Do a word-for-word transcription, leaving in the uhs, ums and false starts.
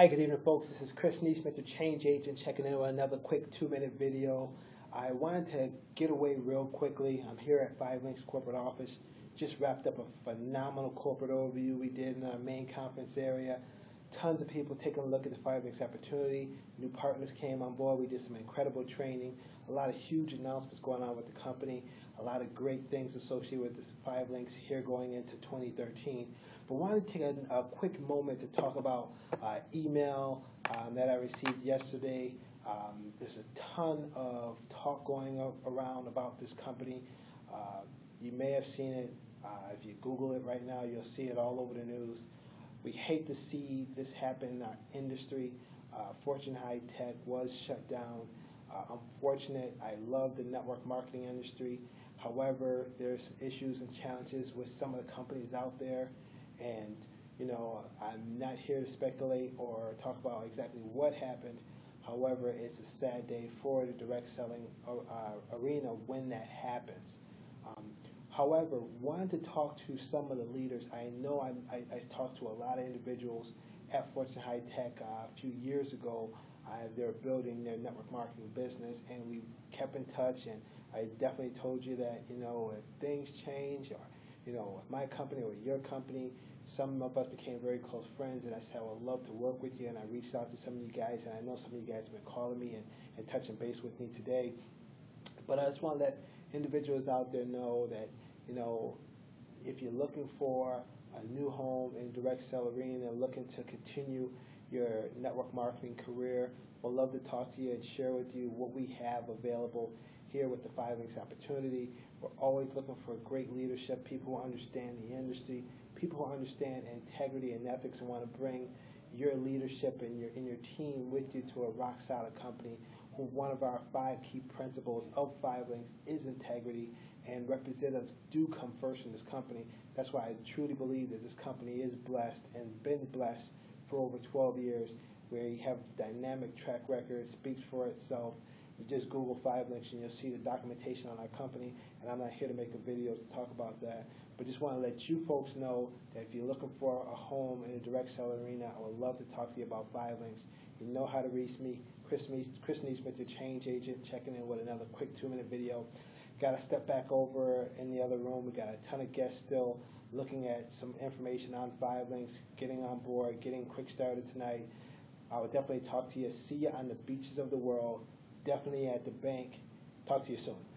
Hi, good evening, folks. This is Chris Nesmith, the Change Agent, checking in with another quick two-minute video. I wanted to get away real quickly. I'm here at five linx corporate office. Just wrapped up a phenomenal corporate overview we did in our main conference area. Tons of people taking a look at the five linx opportunity. New partners came on board. We did some incredible training. A lot of huge announcements going on with the company. A lot of great things associated with this five linx here going into twenty thirteen. But I wanted to take a, a quick moment to talk about uh, email um, that I received yesterday. Um, there's a ton of talk going around about this company. Uh, you may have seen it. Uh, if you Google it right now, you'll see it all over the news. We hate to see this happen in our industry. Uh, Fortune High Tech was shut down. Uh, unfortunate. I love the network marketing industry. However, there's issues and challenges with some of the companies out there. And, you know, I'm not here to speculate or talk about exactly what happened. However, it's a sad day for the direct selling uh, arena when that happens. Um, However, wanted to talk to some of the leaders. I know I, I, I talked to a lot of individuals at Fortune High Tech uh, a few years ago. Uh, they're building their network marketing business, and we kept in touch. And I definitely told you that, you know, if things change, or you know, my company or your company, some of us became very close friends. And I said, I would love to work with you. And I reached out to some of you guys, and I know some of you guys have been calling me and, and touching base with me today. But I just want to let individuals out there know that, you know, if you're looking for a new home in direct sell arena, looking to continue your network marketing career, we'd love to talk to you and share with you what we have available here with the five linx opportunity. We're always looking for great leadership, people who understand the industry, people who understand integrity and ethics, and want to bring your leadership and your, and your team with you to a rock-solid company. One of our five key principles of five linx is integrity, and representatives do come first in this company. That's why I truly believe that this company is blessed and been blessed for over twelve years, where you have dynamic track record, speaks for itself. You just Google five linx and you'll see the documentation on our company, and I'm not here to make a video to talk about that. But just want to let you folks know that if you're looking for a home in a direct sell arena, I would love to talk to you about five linx. You know how to reach me. Chris Nesmith, the Change Agent, checking in with another quick two-minute video. Got to step back over in the other room. We got a ton of guests still looking at some information on five linx, getting on board, getting quick started tonight. I will definitely talk to you. See you on the beaches of the world. Definitely at the bank. Talk to you soon.